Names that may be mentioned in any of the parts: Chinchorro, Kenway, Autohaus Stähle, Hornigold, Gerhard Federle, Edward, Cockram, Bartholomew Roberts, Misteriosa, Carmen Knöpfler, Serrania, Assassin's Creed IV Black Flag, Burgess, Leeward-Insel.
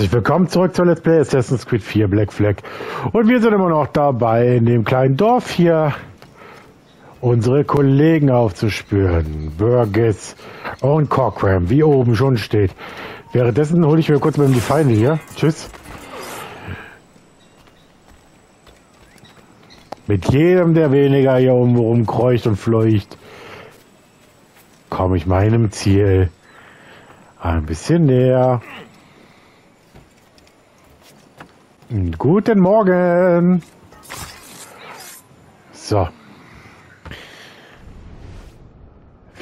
Herzlich willkommen zurück zur Let's Play Assassin's Creed 4 Black Flag. Und wir sind immer noch dabei, in dem kleinen Dorf hier unsere Kollegen aufzuspüren. Burgess und Cockram, wie oben schon steht. Währenddessen hole ich mir kurz mit die Feinde hier. Tschüss. Mit jedem, der weniger hier oben rumkreucht und fleucht, komme ich meinem Ziel ein bisschen näher. Guten Morgen! So.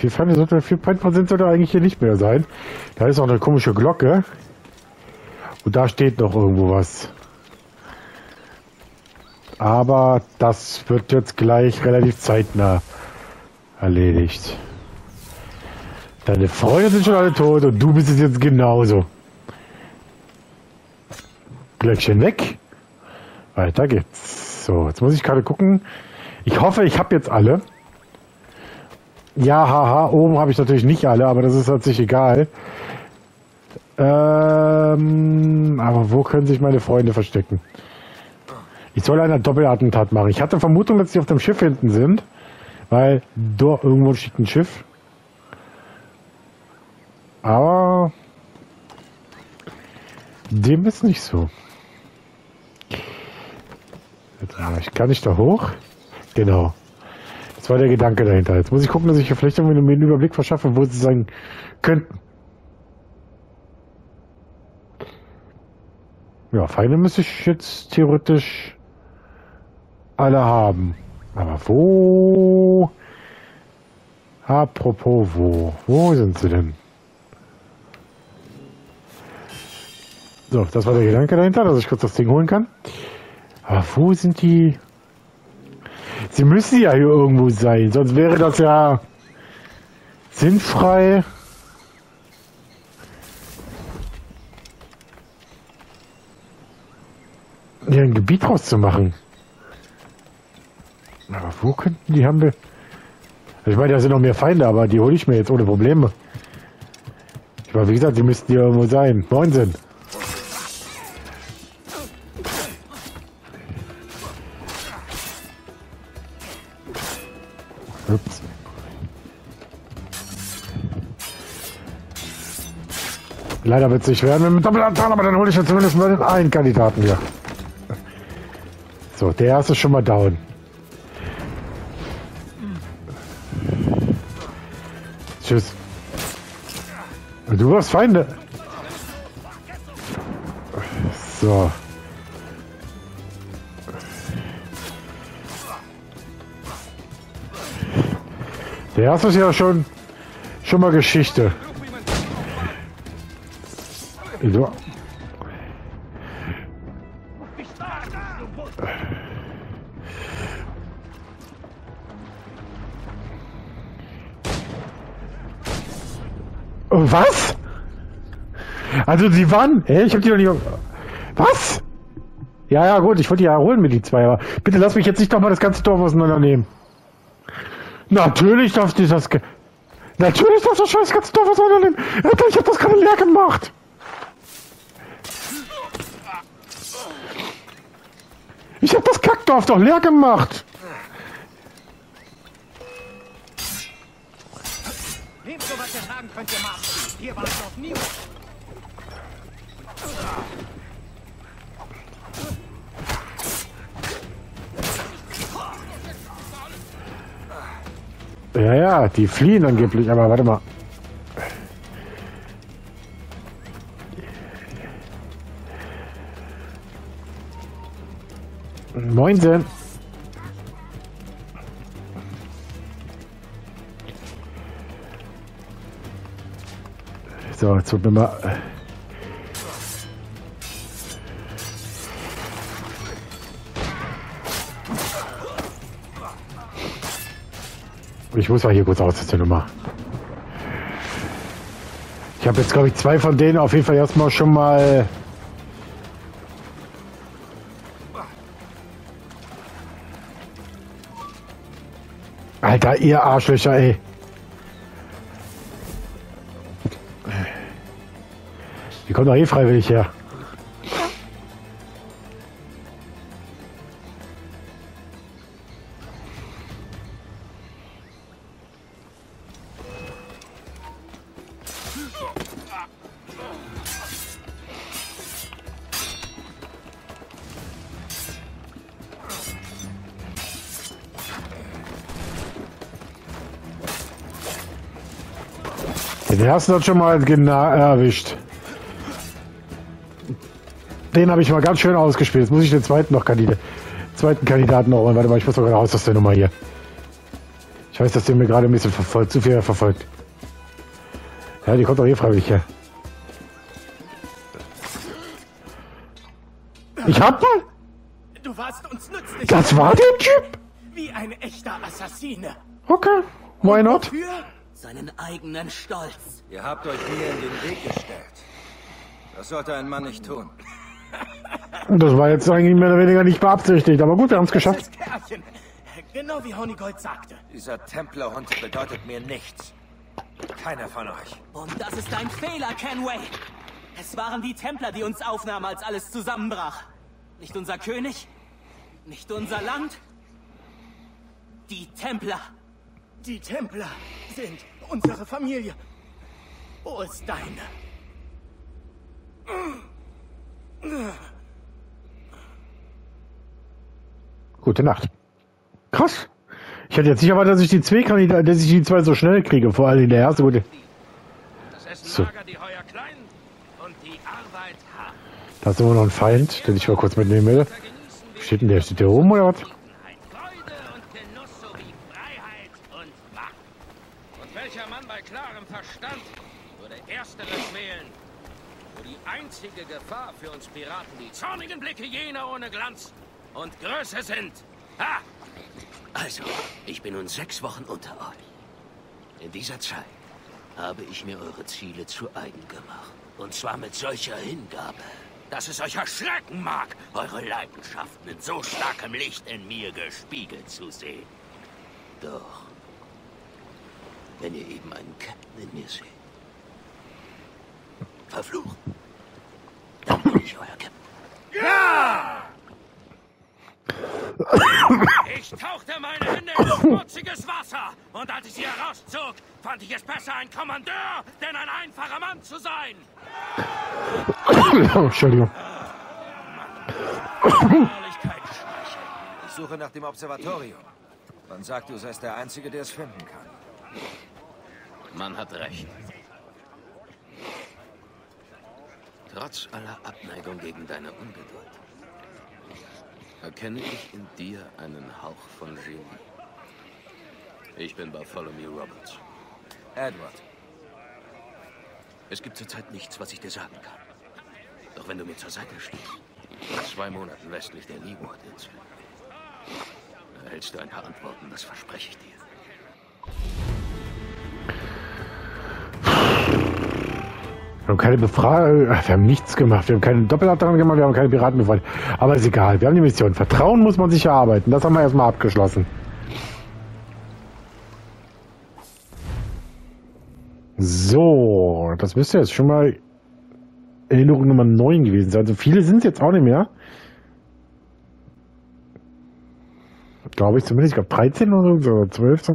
4% sollte eigentlich hier nicht mehr sein. Da ist noch eine komische Glocke. Und da steht noch irgendwo was. Aber das wird jetzt gleich relativ zeitnah erledigt. Deine Freunde sind schon alle tot und du bist es jetzt genauso. Glöckchen weg. Weiter geht's. So, jetzt muss ich gerade gucken. Ich hoffe, ich habe jetzt alle. Ja, haha, oben habe ich natürlich nicht alle, aber das ist natürlich egal. Aber wo können sich meine Freunde verstecken? Ich soll einen Doppelattentat machen. Ich hatte Vermutung, dass sie auf dem Schiff hinten sind, weil dort irgendwo steht ein Schiff. Aber dem ist nicht so. Ich kann nicht da hoch. Genau. Das war der Gedanke dahinter. Jetzt muss ich gucken, dass ich hier vielleicht irgendwie einen Überblick verschaffe, wo sie sein könnten. Ja, Feinde müsste ich jetzt theoretisch alle haben. Aber wo? Apropos wo? Wo sind sie denn? So, das war der Gedanke dahinter, dass ich kurz das Ding holen kann. Aber wo sind die? Sie müssen ja hier irgendwo sein, sonst wäre das ja sinnfrei. Hier ein Gebiet draus zu machen. Aber wo könnten die haben wir? Ich meine, da sind noch mehr Feinde, aber die hole ich mir jetzt ohne Probleme. Ich meine, wie gesagt, die müssten hier irgendwo sein. 19. Ups. Leider wird es nicht werden mit Doppelantran, aber dann hole ich ja zumindest mal den einen Kandidaten hier. So, der erste ist schon mal down. Tschüss. Du warst Feinde. So. Der erste ist ja schon mal Geschichte. So. Was? Also sie waren... Hä? Ich hab die noch nicht... Was? Ja, gut, ich wollte die ja holen mit die zwei, aber bitte lass mich jetzt nicht nochmal das ganze Dorf auseinandernehmen. Natürlich darfst du das... Natürlich darfst du das scheiß ganze Dorf auseinandernehmen! Alter, ich hab das gerade leer gemacht! Ich hab das Kackdorf doch leer gemacht! Nehmt so, was ihr haben könnt, ihr machen. Hier war es noch nie. Ja, die fliehen angeblich, aber warte mal. Moinsen. So, jetzt wird mir mal... Ich muss mal hier kurz aus der Nummer. Ich habe jetzt, glaube ich, zwei von denen auf jeden Fall erstmal schon mal... Alter, ihr Arschlöcher, ey. Die kommen doch eh freiwillig her. Den hast du doch schon mal erwischt. Den habe ich mal ganz schön ausgespielt. Jetzt muss ich den zweiten Kandidaten noch holen. Warte mal, ich muss mal raus aus der Nummer hier. Ich weiß, dass der mir gerade ein bisschen verfolgt, zu viel verfolgt. Ja, die kommt doch hier freiwillig her. Ich hab mal! Du warst uns nützlich. Das war der Typ! Wie ein echter Assassine. Okay, why not? Für seinen eigenen Stolz. Ihr habt euch mir in den Weg gestellt. Das sollte ein Mann nicht tun. Das war jetzt eigentlich mehr oder weniger nicht beabsichtigt, aber gut, wir haben es geschafft. Genau wie Hornigold sagte. Dieser Templerhund bedeutet mir nichts. Keiner von euch. Und das ist ein Fehler, Kenway. Es waren die Templer, die uns aufnahmen, als alles zusammenbrach. Nicht unser König, nicht unser Land. Die Templer. Die Templer sind unsere Familie. Wo ist deine? Gute Nacht. Krass. Ich hätte jetzt nicht erwartet, dass ich die zwei Kandidaten, dass ich die zwei so schnell kriege, vor allem der erste. Gute. So. Da ist immer noch ein Feind, den ich mal kurz mitnehmen will. Steht denn der? Steht der oben oder was? Einzige Gefahr für uns Piraten, die zornigen Blicke jener ohne Glanz und Größe sind. Ha! Also, ich bin nun 6 Wochen unter euch. In dieser Zeit habe ich mir eure Ziele zu eigen gemacht. Und zwar mit solcher Hingabe, dass es euch erschrecken mag, eure Leidenschaft mit so starkem Licht in mir gespiegelt zu sehen. Doch, wenn ihr eben einen Captain in mir seht, verflucht. Dann bin ich euer Captain. Ja! Ich tauchte meine Hände in schmutziges Wasser und als ich sie herauszog, fand ich es besser, ein Kommandeur, denn ein einfacher Mann zu sein. Oh, Entschuldigung. Ich suche nach dem Observatorium. Man sagt, du seist der Einzige, der es finden kann. Man hat recht. Trotz aller Abneigung gegen deine Ungeduld erkenne ich in dir einen Hauch von Genie. Ich bin Bartholomew Roberts. Edward. Es gibt zurzeit nichts, was ich dir sagen kann. Doch wenn du mir zur Seite stehst, nach 2 Monaten westlich der Leeward-Insel, erhältst du ein paar Antworten, das verspreche ich dir. Wir haben keine Befragung, wir haben nichts gemacht, wir haben keine Doppelabtrag gemacht, wir haben keine Piraten befreit. Aber ist egal, wir haben die Mission. Vertrauen muss man sich erarbeiten, das haben wir erstmal abgeschlossen. So, das müsste jetzt schon mal Erinnerung Nummer 9 gewesen sein. Also viele sind es jetzt auch nicht mehr. Glaube ich zumindest, ich glaube 13 oder so, 12.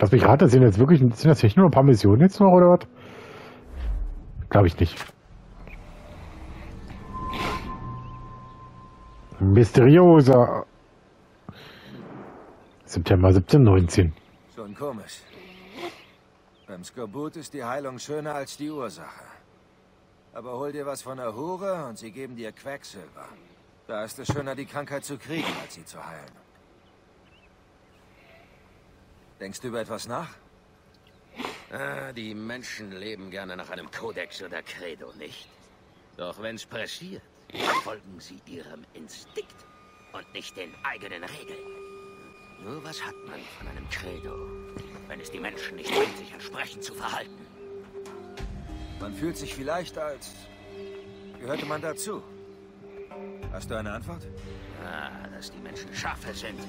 Lass mich raten, sind das jetzt nur ein paar Missionen jetzt noch oder was? Glaube ich nicht. Mysterioser. September 1719. Schon komisch. Beim Skorbut ist die Heilung schöner als die Ursache. Aber hol dir was von der Hure und sie geben dir Quecksilber. Da ist es schöner, die Krankheit zu kriegen, als sie zu heilen. Denkst du über etwas nach? Ah, die Menschen leben gerne nach einem Kodex oder Credo, nicht? Doch wenn's pressiert, folgen sie ihrem Instinkt und nicht den eigenen Regeln. Nur was hat man von einem Credo, wenn es die Menschen nicht bringt, sich entsprechend zu verhalten? Man fühlt sich vielleicht als... gehörte man dazu. Hast du eine Antwort? Ah, dass die Menschen Schafe sind.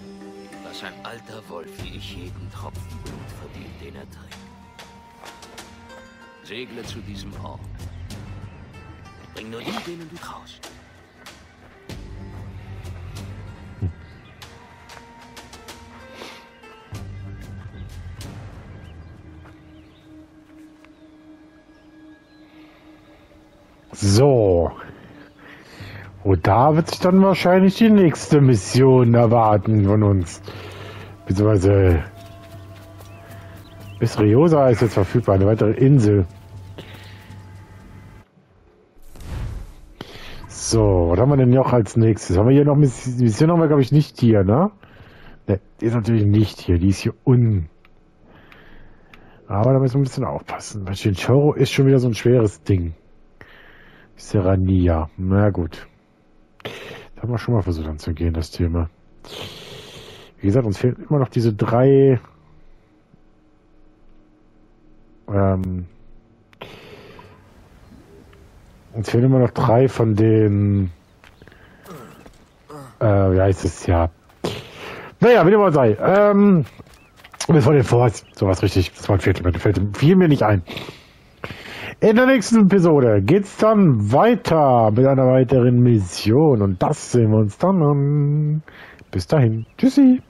Dass ein alter Wolf wie ich jeden Tropfen Blut verdient, den er trägt. Segle zu diesem Ort. Bring nur die, denen du traust. So. Und da wird sich dann wahrscheinlich die nächste Mission erwarten von uns. Beziehungsweise Misteriosa ist jetzt verfügbar, eine weitere Insel. So, was haben wir denn noch als nächstes? Haben wir hier noch Mission, haben wir glaube ich nicht hier, ne? Ne, die ist natürlich nicht hier, die ist hier unten. Aber da müssen wir ein bisschen aufpassen, weil Chinchorro ist schon wieder so ein schweres Ding. Serrania, na gut. Da haben wir schon mal versucht anzugehen, das Thema. Wie gesagt, uns fehlen immer noch diese drei uns fehlen immer noch drei von den wie heißt es ja? Naja, wie dem auch sei. Bis vor den Forts. Sowas richtig. Das war ein Viertel. Das fiel mir nicht ein. In der nächsten Episode geht's dann weiter mit einer weiteren Mission. Und das sehen wir uns dann an. Bis dahin. Tschüssi.